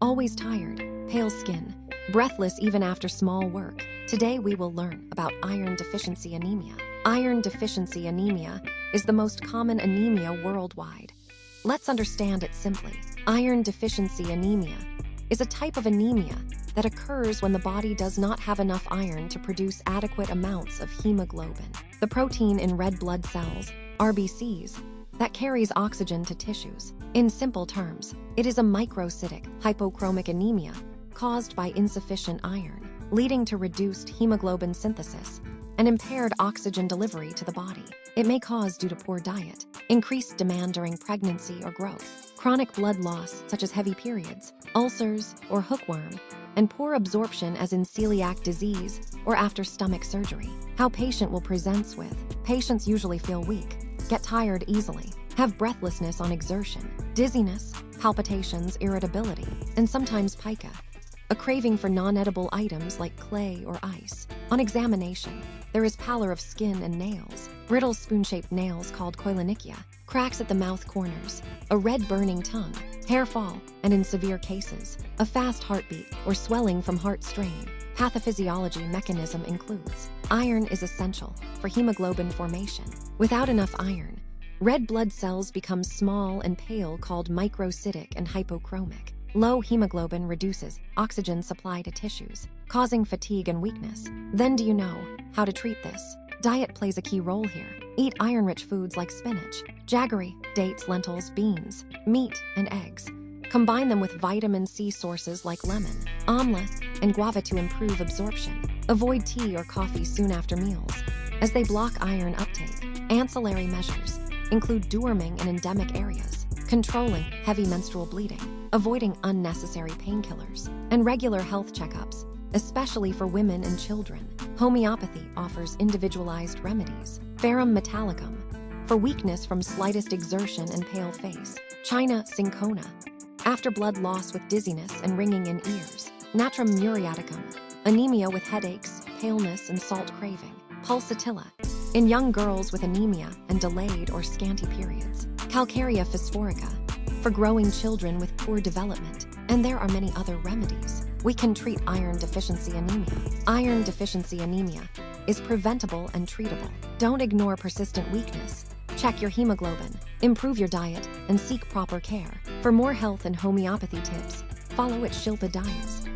Always tired, pale skin, breathless even after small work. Today we will learn about iron deficiency anemia. Iron deficiency anemia is the most common anemia worldwide. Let's understand it simply. Iron deficiency anemia is a type of anemia that occurs when the body does not have enough iron to produce adequate amounts of hemoglobin, the protein in red blood cells, RBCs, that carries oxygen to tissues. In simple terms, it is a microcytic, hypochromic anemia caused by insufficient iron, leading to reduced hemoglobin synthesis and impaired oxygen delivery to the body. It may cause due to poor diet, increased demand during pregnancy or growth, chronic blood loss such as heavy periods, ulcers or hookworm, and poor absorption as in celiac disease or after stomach surgery. How patient will presents with. Patients usually feel weak, get tired easily, have breathlessness on exertion, dizziness, palpitations, irritability, and sometimes pica, a craving for non-edible items like clay or ice. On examination, there is pallor of skin and nails, brittle spoon-shaped nails called koilonychia, cracks at the mouth corners, a red burning tongue, hair fall, and in severe cases, a fast heartbeat or swelling from heart strain. Pathophysiology mechanism includes iron is essential for hemoglobin formation. Without enough iron, red blood cells become small and pale called microcytic and hypochromic. Low hemoglobin reduces oxygen supply to tissues, causing fatigue and weakness. Then do you know how to treat this? Diet plays a key role here. Eat iron-rich foods like spinach, jaggery, dates, lentils, beans, meat, and eggs. Combine them with vitamin C sources like lemon, amla, and guava to improve absorption. Avoid tea or coffee soon after meals, as they block iron uptake. Ancillary measures include deworming in endemic areas, controlling heavy menstrual bleeding, avoiding unnecessary painkillers, and regular health checkups, especially for women and children. Homeopathy offers individualized remedies. Ferrum Metallicum, for weakness from slightest exertion and pale face. China Cinchona, after blood loss with dizziness and ringing in ears. Natrum Muriaticum, anemia with headaches, paleness, and salt craving. Pulsatilla, in young girls with anemia and delayed or scanty periods. Calcarea phosphorica, for growing children with poor development. And there are many other remedies. We can treat iron deficiency anemia. Iron deficiency anemia is preventable and treatable. Don't ignore persistent weakness. Check your hemoglobin, improve your diet, and seek proper care. For more health and homeopathy tips, follow @Shilpa Dias.